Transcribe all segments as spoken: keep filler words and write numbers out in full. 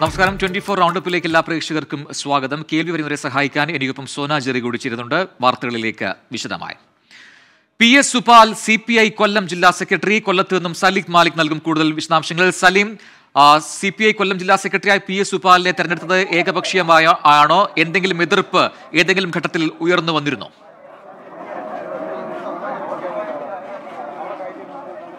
Namaskaram twenty-four roundup-ilekku ella prekshakarkkum swagatham kelvi varivare sahayikkan enikkoppam Sona Jerry kudi chirundu varthakalilekku vishadamayi P S Supal C P I Kollam Jilla Secretary Kollathu ninnum Salik Malik nalkum kudal vishamshangal Salim C P I Kollam Jilla Secretary P S Supalne theraneduthathu ekapakshiyamaya aano endengilum edirppu edengilum ghattathil uyarnu vannirunno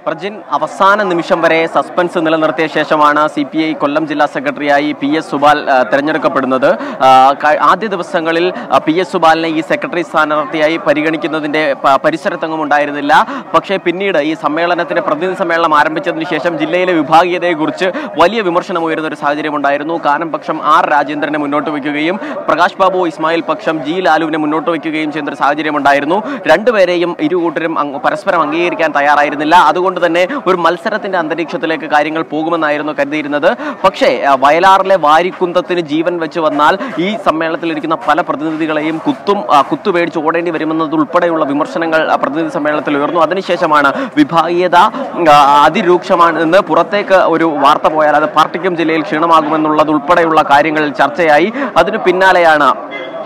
Prajin, Avasana Nimishamare, Suspense in the Lanarte Sheshamana, C P I, Kollam Jilla Secretary, P S Subal, Terenjaka Padanada, Adi the Sangalil, P S Subal, Secretary Sanati, Parigonikin, Parisatanga Mundairilla, Paksha Pinida, Samela Nathan, Pradin Samela, Marmich and Shesham, Jilay, Vipagi de Gurche, Walia Vimursham, the Sajari Mundairno, Karan Paksham, R. Rajendra Munoto game, Prakash Babu, Ismail Paksham, Jil, Alumina Munoto game, Chandra Sajari Mundairno, Randavaram, Idukurim, Parasparangir, and Tayar ഒരു മത്സരത്തിന്റെ അന്തരീക്ഷത്തിലേക്ക് കാര്യങ്ങൾ പോകുമെന്നായിരുന്നു കരുതിയിരുന്നത് പക്ഷേ വയലാറിലെ വാരിക്കുന്തത്തിന് ജീവൻ വെച്ച് വന്നാൽ ഈ സമ്മേളനത്തിൽ ഇരിക്കുന്ന പല പ്രതിനിധികളെയും കുത്തും കുത്തുപേടിച്ച് ഓടേണ്ടി വരുമെന്നതുൾപ്പെടെയുള്ള വിമർശനങ്ങൾ പ്രതിനിധി സമ്മേളനത്തിൽ ഉയർന്നു അതിനുശേഷമാണ് വിഭാഗീയത അതിരൂക്ഷമാണെന്ന് പുറത്തേക്ക് ഒരു വാർത്ത പോയാൽ അത് പാർട്ടിക്കും ജില്ലയിൽ ക്ഷീണമാകുമെന്നുള്ളതുൾപ്പെടെയുള്ള കാര്യങ്ങൾ ചർച്ചയായി അതിനു പിന്നാലെയാണ്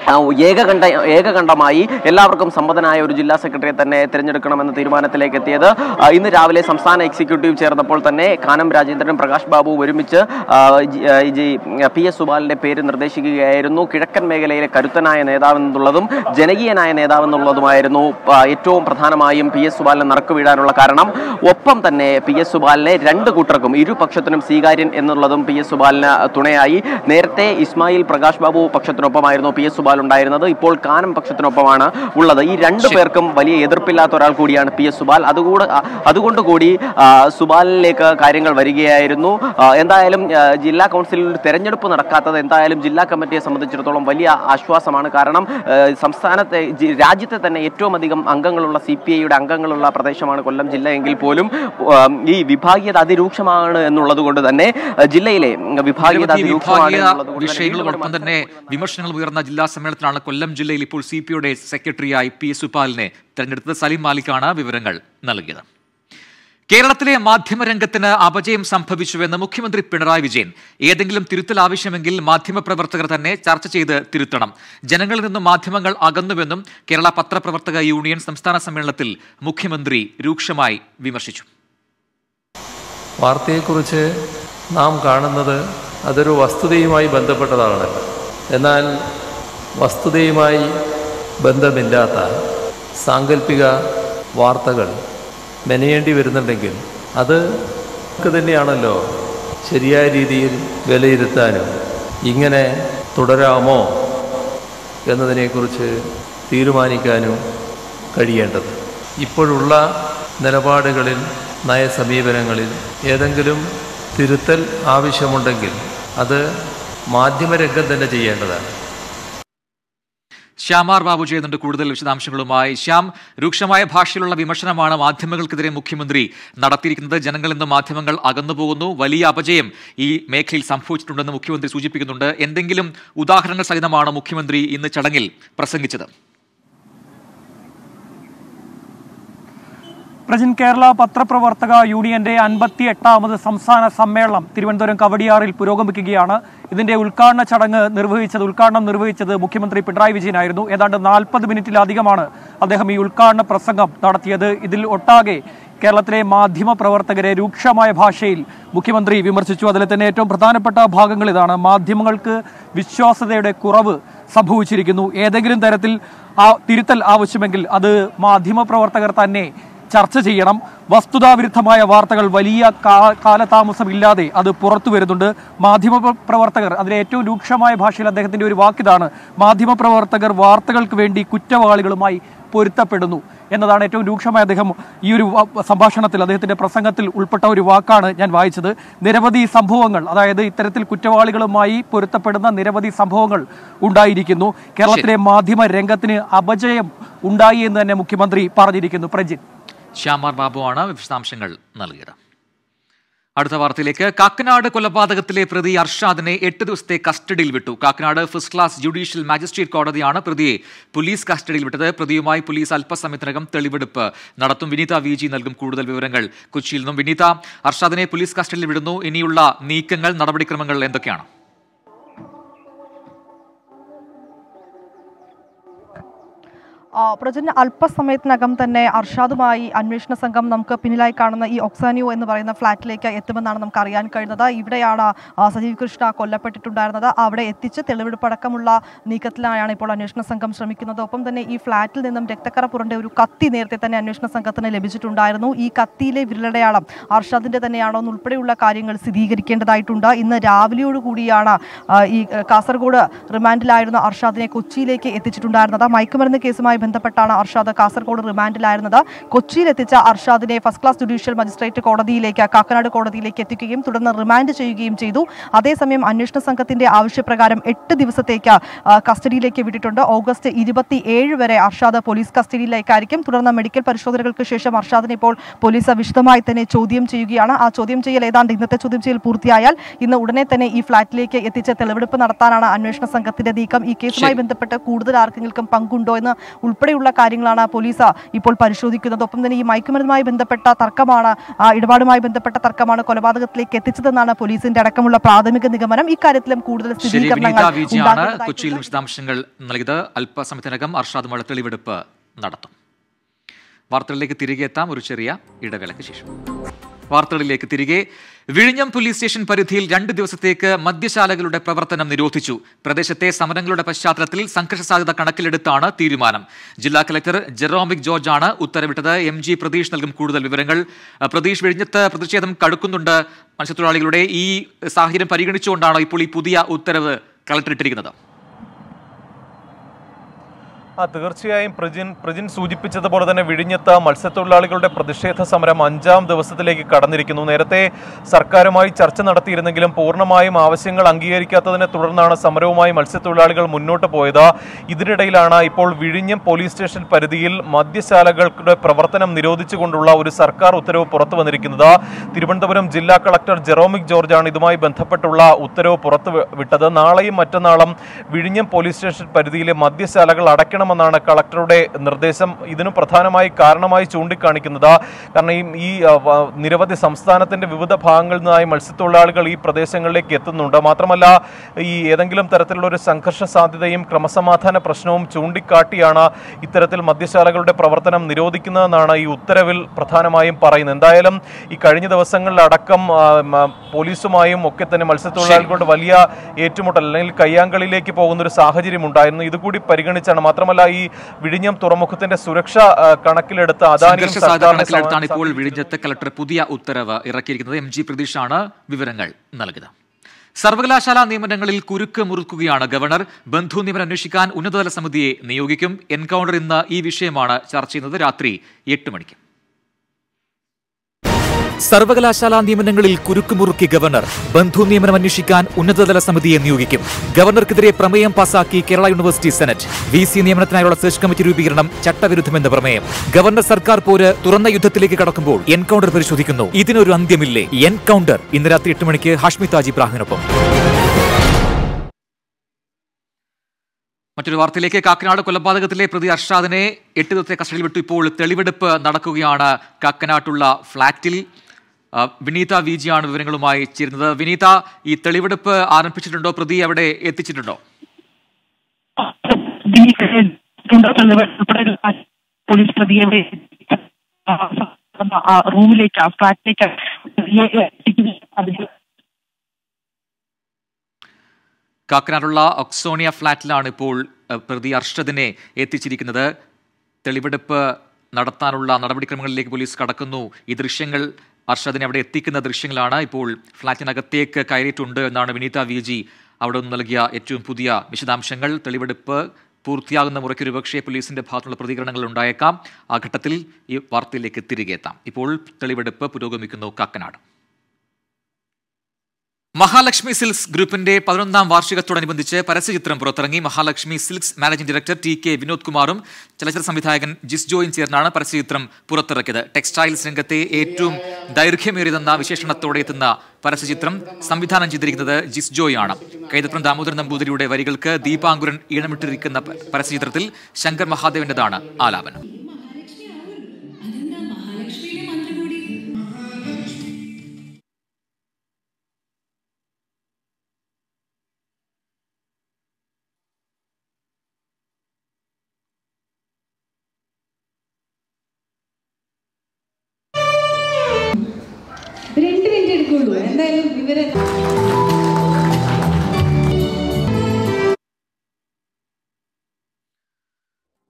Yega Kandamai, Elabracum Samadana, Jilla Secretary, Terenjakaman, Tirmana Telekateda, in the Javale, Samsana Executive Chair of the Poltane, Kanam Rajendran, Prakash Babu, Verimicha, P S Subal, Pair in Radeshiki, Airno, Kitakan Megale, Karutana, and Eda and Duladum, Jenegi and I and Eda and Duladum, Airno, Eto, Prathanamayam, P S Subal, and Narkovida, Karanam, Wopam Tane, P S Subal, Renda Kutrakum, Iru Pakshatanam, Sigarin, and Ladum, P S Subal, Tunei, Nerte, Ismail, Prakash Babu, Pakshatanopa, Airno, P S Subal. Another Paul Khan Pakshanopana, Ulla, E. Rand Percum, Vali, Eder Pilat or Alcudi and P S Subal, Aduguda, Adugunda Godi, Subal Lake, Kairangal Varigi, Ireno, Enda Jilla Council, Terenjapun Rakata, Enda Elm Jilla Committee, some of the Chirotolom Valia, Ashwa Samana Karanam, Samsana, Rajita, and Eto Madigam, Angangalola, C P I, Angangalola, Pradeshaman, Kolam, Jilla, Engil Polum, Vipagi, Adi Rukshaman, and Nulagoda, the Ne, Jilla, Vipagi, Vipagi, Vipagi, Kollam Jillayil Ippol C P I Secretary I P Supalne, Terenjedutha Salim Malikana, Vivarangal Nalkiyathu. Keralathile Madhyama Rangathinu Apajayam Sambhavichuvennu Mukhyamantri Pinarayi Vijayan. ഏതെങ്കിലും തിരുത്തൽ ആവശ്യമെങ്കിൽ മാധ്യമപ്രവർത്തകർ തന്നെ ചർച്ച ചെയ്ത് തിരുത്തണം. ജനങ്ങളിൽ നിന്നും മാധ്യമങ്ങൾ അകന്നുവെന്നും കേരള പത്രപ്രവർത്തക യൂണിയൻ സംസ്ഥാന സമ്മേളനത്തിൽ മുഖ്യമന്ത്രി രൂക്ഷമായി വിമർശിച്ചു. വാർത്തയെക്കുറിച്ച് നാം കാണുന്നത് അതൊരു വസ്തുതയുമായി ബന്ധപ്പെട്ടതാണ്. എന്നാൽ വസ്തുതയുമായി ബന്ധമില്ലാത്ത സാങ്കല്പിക വാർത്തകൾ മെനയേണ്ടി വരുന്നുണ്ടെങ്കിൽ അത് തന്നെയാണല്ലോ ശരിയായ രീതിയിൽ വിലയിരുത്താനും ഇങ്ങനെ തുടരാമോ എന്നതിനെക്കുറിച്ച് തീരുമാനിക്കാനും കഴിയേണ്ടത്. ഇപ്പോഴുള്ള നിലപാടുകളിൽ നയസമീപനങ്ങളിൽ ഏതെങ്കിലും തിരുത്തൽ ആവശ്യമുണ്ടെങ്കിൽ അത് മാധ്യമരംഗം തന്നെ ചെയ്യേണ്ടതാണ്. Shamar Babu Jay and the Kudal Visham Shamulumai, Sham, Rukshamaya Bashilula Vimashanamana, Mathemagal Kadre Mukimundri, Nadatik, the Janangal and the Mathemagal Aganabuno, Vali Abajam, E. Makil Samfuch Tunda Mukimundri Sujipikunda, Endengilum, Udakarana Salamana Mukimundri in the Chadangil, Prasangichadam. Prajin Kerala, Patra Pravartaka, Union Day, Anbati Etam, the Samsana Sammelam, Tiruvandaram Kavadiaril, Purogamikiyana, then they Ulkarna Chadanga, Nirvich, Ulkarna Nirvich, the Mukhyamantri Pinarayi Vijayan Ayirunnu, Edanda forty minute Adigamana, Adeham Ulkarna Prasangam, Nadatiyathu, Idil Ottage, Keralathile Madhyama Pravartakare, Rukshamaya Bhashayil, Mukhyamantri Vimarsichu, Adile thanne ettavum pradhanapetta bhagangal idana, Madhyamangalkku Vishwasathayude Kuravu, Sambhavichirikkunnu, Edengilum Tarathil, Thiruthal Avashyamengil, Adu Madhyama Pravartakar thanne. ചർച്ച ചെയ്യണം വസ്തുതാവിരുദ്ധമായ വാർത്തകൾ വലിയ കാലതാമസമില്ലാതെ അത് പുറത്തു വരുന്നുണ്ട് മാധ്യമപ്രവർത്തകർ അതിലെ ഏറ്റവും രൂക്ഷമായ ഭാഷയിൽ അദ്ദേഹത്തിന്റെ ഒരു വാക്കിതാണ് മാധ്യമപ്രവർത്തകർ വാർത്തകൾക്ക് വേണ്ടി കുറ്റവാളികളുമായി പൊരുത്തപ്പെടുന്നു എന്നതാണ് ഏറ്റവും രൂക്ഷമായ അദ്ദേഹം ഈ ഒരു സംഭാഷണത്തിൽ അദ്ദേഹത്തിന്റെ പ്രസംഗത്തിൽ ഉൾപ്പെട്ട ഒരു വാക്കാണ് ഞാൻ വായിച്ചത് നിരവധി സംഭവങ്ങൾ അതായത് ഇത്തരത്തിൽ കുറ്റവാളികളുമായി പൊരുത്തപ്പെടുന്ന നിരവധി സംഭവങ്ങൾ ഉണ്ടായിരിക്കുന്നു കേരളത്തിലെ മാധ്യമ രംഗത്തിന് അപജയം ഉണ്ടായി എന്ന് തന്നെ മുഖ്യമന്ത്രി പറഞ്ഞിരിക്കുന്നു Prajith Shamar Babu Anna with Samshingal Nalgira. അടുത്ത വാർത്തയിലേക്ക്. കാക്കനാട് കൊലപാതകത്തിലെ പ്രതി അർഷാദിനെ എട്ട് ദിവസത്തെ കസ്റ്റഡിയിൽ വിട്ടു. Kakkanad first class judicial magistrate കോടതിയാണ് പ്രതിയെ പോലീസ് കസ്റ്റഡിയിൽ വിട്ടത്. പ്രതിയുമായി പോലീസ് അല്പസമയത്തിനകം തെളിവെടുപ്പ് നടത്തും. വിനീത വി ജി നൽകും കൂടുതൽ വിവരങ്ങൾ കൊച്ചിയിൽ നിന്നും. വിനീത, അർഷാദിനെ പോലീസ് കസ്റ്റഡിയിൽ വിടുന്നു, ഇനിയുള്ള നീക്കങ്ങൾ, നടപടിക്രമങ്ങൾ എന്തൊക്കെയാണ്? പ്രജന് അല്പസമയത്തിനകം തന്നെ അർഷാദുമായി അന്വേഷണ സംഘം നമുക്ക് പിന്നിലായി കാണുന്ന ഈ ഒക്സാനിയോ എന്ന് പറയുന്ന ഫ്ലാറ്റിലേക്ക് എത്തുമെന്നാണ് നമുക്ക് അറിയാൻ കഴിയുന്നത്. ഇവിടെയാണ് സജീവ് കൃഷ്ണ കൊല്ലപ്പെട്ടിട്ടുണ്ടായിരുന്നത്. അവിടെ എത്തിച്ച് തെളിവെടുപ്പടക്കമുള്ള നീക്കത്തിലായാണ് ഇപ്പോൾ അന്വേഷണ സംഘം ശ്രമിക്കുന്നത്. ഒപ്പം തന്നെ ഈ ഫ്ളാറ്റിൽ നിന്നും രക്തക്കറ പുരണ്ട ഒരു കത്തി നേരത്തെ തന്നെ അന്വേഷണ സംഘത്തിന് ലഭിച്ചിട്ടുണ്ടായിരുന്നു. ഈ കത്തിയിലെ വിരലടയാളം അർഷാദിൻ്റെ തന്നെയാണോ എന്നുൾപ്പെടെയുള്ള കാര്യങ്ങൾ സ്ഥിരീകരിക്കേണ്ടതായിട്ടുണ്ട്. ഇന്ന് രാവിലെയോടുകൂടിയാണ് ഈ കാസർഗോഡ് റിമാൻഡിലായിരുന്ന അർഷാദിനെ കൊച്ചിയിലേക്ക് എത്തിച്ചിട്ടുണ്ടായിരുന്നത്. മയക്കുമരുന്ന് കേസുമായി ബന്ധപ്പെട്ടാണ് അർഷാദ് കാസർഗോഡ് റിമാൻഡിലായിരുന്നത്. കൊച്ചിയിൽ എത്തിച്ച അർഷാദിനെ ഫസ്റ്റ് ക്ലാസ് ജുഡീഷ്യൽ മജിസ്ട്രേറ്റ് കോടതിയിലേക്ക്, കാക്കനാട് കോടതിയിലേക്ക് എത്തിക്കുകയും തുടർന്ന് റിമാൻഡ് ചെയ്യുകയും ചെയ്തു. അതേസമയം അന്വേഷണ സംഘത്തിന്റെ ആവശ്യപ്രകാരം എട്ട് ദിവസത്തേക്ക് കസ്റ്റഡിയിലേക്ക് വിട്ടിട്ടുണ്ട്. ഓഗസ്റ്റ് ഇരുപത്തി ഏഴ് വരെ അർഷാദ് പോലീസ് കസ്റ്റഡിയിലേക്കായിരിക്കും. തുടർന്ന് മെഡിക്കൽ പരിശോധനകൾക്ക് ശേഷം അർഷാദിനെ ഇപ്പോൾ പോലീസ് വിശദമായി തന്നെ ചോദ്യം ചെയ്യുകയാണ്. ആ ചോദ്യം ചെയ്യൽ ഏതാണ്ട് ഇന്നത്തെ ചോദ്യം ചെയ്യൽ പൂർത്തിയായാൽ ഇന്ന് ഉടനെ തന്നെ ഈ ഫ്ളാറ്റിലേക്ക് എത്തിച്ച് തെളിവെടുപ്പ് നടത്താനാണ് അന്വേഷണ സംഘത്തിന്റെ നീക്കം. ഈ കേസുമായി ബന്ധപ്പെട്ട് കൂടുതൽ ആർക്കെങ്കിലും പങ്കുണ്ടോ എന്ന് ഉൾപ്പെടെയുള്ള കാര്യങ്ങളാണ് പോലീസ് ഇപ്പോൾ പരിശോധിക്കുന്നത്. ഒപ്പം തന്നെ ഈ മയക്കുമരുന്നുമായി ബന്ധപ്പെട്ട തർക്കമാണ്, ആ ഇടപാടുമായി ബന്ധപ്പെട്ട തർക്കമാണ് കൊലപാതകത്തിലേക്ക് എത്തിച്ചതെന്നാണ് പോലീസിന്റെ അടക്കമുള്ള പ്രാഥമിക നിഗമനം. ഇക്കാര്യത്തിലും കൂടുതൽ വിശദാംശങ്ങൾ നൽകിയത്. അല്പസമയത്തിനകം അർഷാദുമായി തെളിവെടുപ്പ് നടത്തും. വാർത്തകളിലേക്ക് തിരികെ എത്താം ഒരു ചെറിയ ഇടവേളയ്ക്ക് ശേഷം. വാർത്തകളിലേക്ക് തിരികെ. വിഴിഞ്ഞം പോലീസ് സ്റ്റേഷൻ പരിധിയിൽ രണ്ടു ദിവസത്തേക്ക് മദ്യശാലകളുടെ പ്രവർത്തനം നിരോധിച്ചു. പ്രദേശത്തെ സമരങ്ങളുടെ പശ്ചാത്തലത്തിൽ സംഘർഷ സാധ്യത കണക്കിലെടുത്താണ് തീരുമാനം. ജില്ലാ കലക്ടർ ജെറോമിക് ജോർജ് ആണ് ഉത്തരവിട്ടത്. എം ജി പ്രതീഷ് നൽകും കൂടുതൽ വിവരങ്ങൾ. പ്രതീഷ്, വിഴിഞ്ഞത്ത് പ്രതിഷേധം കടുക്കുന്നുണ്ട് മത്സ്യത്തൊഴിലാളികളുടെ. ഈ സാഹചര്യം പരിഗണിച്ചുകൊണ്ടാണോ ഇപ്പോൾ ഈ പുതിയ ഉത്തരവ് കലക്ടർ ഇട്ടിരിക്കുന്നത്? ആ, തീർച്ചയായും പ്രജിൻ പ്രജിൻ സൂചിപ്പിച്ചതുപോലെ തന്നെ വിഴിഞ്ഞത്ത് മത്സ്യത്തൊഴിലാളികളുടെ പ്രതിഷേധ സമരം അഞ്ചാം ദിവസത്തിലേക്ക് കടന്നിരിക്കുന്നു. നേരത്തെ സർക്കാരുമായി ചർച്ച നടത്തിയിരുന്നെങ്കിലും പൂർണ്ണമായും ആവശ്യങ്ങൾ അംഗീകരിക്കാത്തതിനെ തുടർന്നാണ് സമരവുമായി മത്സ്യത്തൊഴിലാളികൾ മുന്നോട്ട് പോയത്. ഇതിനിടയിലാണ് ഇപ്പോൾ വിഴിഞ്ഞം പോലീസ് സ്റ്റേഷൻ പരിധിയിൽ മദ്യശാലകളുടെ പ്രവർത്തനം നിരോധിച്ചുകൊണ്ടുള്ള ഒരു സർക്കാർ ഉത്തരവ് പുറത്തു വന്നിരിക്കുന്നത്. തിരുവനന്തപുരം ജില്ലാ കളക്ടർ ജെറോമിക് ജോർജാണ് ഇതുമായി ബന്ധപ്പെട്ടുള്ള ഉത്തരവ് പുറത്തു വിട്ടത്. നാളെയും മറ്റന്നാളും വിഴിഞ്ഞം പോലീസ് സ്റ്റേഷൻ പരിധിയിലെ മദ്യശാലകൾ അടയ്ക്കണം ാണ് കളക്ടറുടെ നിർദ്ദേശം. ഇതിന് പ്രധാനമായി കാരണമായി ചൂണ്ടിക്കാണിക്കുന്നത് കാരണം ഈ നിരവധി സംസ്ഥാനത്തിന്റെ വിവിധ ഭാഗങ്ങളിൽ നിന്നായി മത്സ്യത്തൊഴിലാളികൾ ഈ പ്രദേശങ്ങളിലേക്ക് എത്തുന്നുണ്ട്. മാത്രമല്ല ഈ ഏതെങ്കിലും തരത്തിലുള്ള ഒരു സംഘർഷ സാധ്യതയും ക്രമസമാധാന പ്രശ്നവും ചൂണ്ടിക്കാട്ടിയാണ് ഇത്തരത്തിൽ മദ്യശാലകളുടെ പ്രവർത്തനം നിരോധിക്കുന്നതെന്നാണ് ഈ ഉത്തരവിൽ പ്രധാനമായും പറയുന്നത്. എന്തായാലും ഈ കഴിഞ്ഞ ദിവസങ്ങളിലടക്കം പോലീസുമായും ഒക്കെ തന്നെ മത്സ്യത്തൊഴിലാളികളുടെ വലിയ ഏറ്റുമുട്ടൽ അല്ലെങ്കിൽ കയ്യാങ്കളിയിലേക്ക് പോകുന്ന ഒരു സാഹചര്യം ഉണ്ടായിരുന്നു. ഇതുകൂടി പരിഗണിച്ചാണ്. മാത്രമല്ല ഈ വിഴിഞ്ഞം തുറമുഖത്തിന്റെ സുരക്ഷ കണക്കിലെടുത്ത് അദാനിയും കണക്കിലെടുത്താണ് ഇപ്പോൾ വിഴിഞ്ഞത്ത് കളക്ടർ പുതിയ ഉത്തരവ് ഇറക്കിയിരിക്കുന്നത്. എം ജി പ്രതീഷാണ് വിവരങ്ങൾ നൽകുന്നത്. സർവകലാശാലാ നിയമനങ്ങളിൽ കുരുക്ക് മുറുക്കുകയാണ് ഗവർണർ. ബന്ധു നിയമനം അന്വേഷിക്കാൻ ഉന്നതതല സമിതിയെ നിയോഗിക്കും. എൻകൗണ്ടർ ഇന്ന് ഈ വിഷയമാണ് ചർച്ച ചെയ്യുന്നത്. രാത്രി എട്ട് മണിക്ക് സർവകലാശാലാ നിയമനങ്ങളിൽ കുരുക്കുമുറുക്കി ഗവർണർ. ബന്ധു നിയമനം അന്വേഷിക്കാൻ ഉന്നതതല സമിതിയെ നിയോഗിക്കും. ഗവർണർക്കെതിരെ പ്രമേയം പാസാക്കി കേരള യൂണിവേഴ്സിറ്റി സെനറ്റ്. വി സി നിയമനത്തിനായുള്ള സെർച്ച് കമ്മിറ്റി രൂപീകരണം ചട്ടവിരുദ്ധമെന്ന പ്രമേയം. ഗവർണർ സർക്കാർ പോര് തുറന്ന യുദ്ധത്തിലേക്ക് കടക്കുമ്പോൾ എൻകൗണ്ടർ പരിശോധിക്കുന്നു. ഇതിനൊരു അന്ത്യമില്ലേ? എൻകൗണ്ടർ ഇന്ന് രാത്രി എട്ട് മണിക്ക് ഹാഷ്മി താജി പ്രാഹിനൊപ്പം. മറ്റൊരു വാർത്തയിലേക്ക്. കാക്കനാട് കൊലപാതകത്തിലെ പ്രതി അർഷാദിനെ എട്ട് ദിവസത്തെ കസ്റ്റഡിയിൽ വിട്ടു. ഇപ്പോൾ തെളിവെടുപ്പ് നടക്കുകയാണ് കാക്കനാട്ടുള്ള ഫ്ളാറ്റിൽ. വിനീത വി ജിയാണ് വിവരങ്ങളുമായി ചേരുന്നത്. വിനീത, ഈ തെളിവെടുപ്പ് ആരംഭിച്ചിട്ടുണ്ടോ? പ്രതി അവിടെ എത്തിച്ചിട്ടുണ്ടോ? പോലീസ് പ്രതിയെ റൂമിലേക്ക്, ഫ്ളാറ്റിലേക്ക് കാക്കനാടുള്ള ഒക്സോണിയ ഫ്ളാറ്റിലാണ് ഇപ്പോൾ പ്രതി അർഷദിനെ എത്തിച്ചിരിക്കുന്നത്. തെളിവെടുപ്പ് നടത്താനുള്ള നടപടിക്രമങ്ങളിലേക്ക് പോലീസ് കടക്കുന്നു. ഈ ദൃശ്യങ്ങൾ, അർഷദിനെ അവിടെ എത്തിക്കുന്ന ദൃശ്യങ്ങളാണ്. ഇപ്പോൾ ഫ്ളാറ്റിനകത്തേക്ക് കയറിയിട്ടുണ്ട് എന്നാണ് വിനീത വി ജി അവിടെ നിന്ന് നൽകിയ ഏറ്റവും പുതിയ വിശദാംശങ്ങൾ. തെളിവെടുപ്പ് പൂർത്തിയാകുന്ന മുറയ്ക്ക് ഒരുപക്ഷെ പോലീസിന്റെ ഭാഗത്തുള്ള പ്രതികരണങ്ങൾ ഉണ്ടായേക്കാം. ആ ഘട്ടത്തിൽ ഈ വാർത്തയിലേക്ക് തിരികെ എത്താം. ഇപ്പോൾ തെളിവെടുപ്പ് പുരോഗമിക്കുന്നു കാക്കനാട്. Mahalakshmi Silks Groupinte പതിനൊന്നാം വാർഷികത്തോടനുബന്ധിച്ച് പരസ്യചിത്രം പുറത്തിറങ്ങി. Mahalakshmi silks managing director T K Vinod കുമാറും ചലച്ചിത്ര സംവിധായകൻ ജിസ്ജോയും ചേർന്നാണ് പരസ്യചിത്രം പുറത്തിറക്കിയത്. ടെക്സ്റ്റൈൽസ് രംഗത്തെ ഏറ്റവും ദൈർഘ്യമേറിയതെന്ന വിശേഷണത്തോടെ എത്തുന്ന പരസ്യചിത്രം സംവിധാനം ചെയ്തിരിക്കുന്നത് ജിസ്ജോയാണ്. കൈതപ്രം ദാമോദരൻ നമ്പൂതിരിയുടെ വരികൾക്ക് ദീപാങ്കുരൻ ഈണമിട്ടിരിക്കുന്ന പരസ്യചിത്രത്തിൽ ശങ്കർ മഹാദേവന്റേതാണ് ആലാപനം.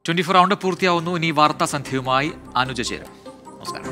ട്വന്റി ഫോർ റൗണ്ട് പൂർത്തിയാവുന്നു. ഇനി വാർത്താ സന്ധ്യയുമായി അനുജ ചേരും. നമസ്കാരം.